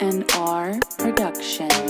B&R Productions.